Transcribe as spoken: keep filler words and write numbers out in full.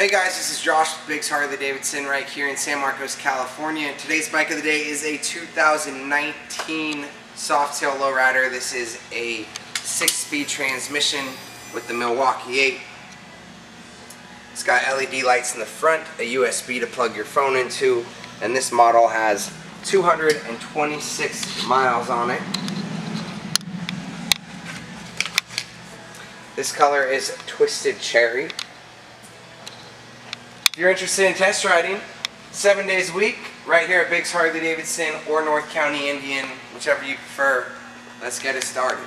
Hey guys, this is Josh with Biggs Harley-Davidson right here in San Marcos, California. And today's bike of the day is a two thousand nineteen Softail Low Rider. This is a six-speed transmission with the Milwaukee eight. It's got L E D lights in the front, a U S B to plug your phone into, and this model has two hundred twenty-six miles on it. This color is Twisted Cherry. If you're interested in test riding, seven days a week, right here at Biggs Harley-Davidson or North County Indian, whichever you prefer. Let's get it started.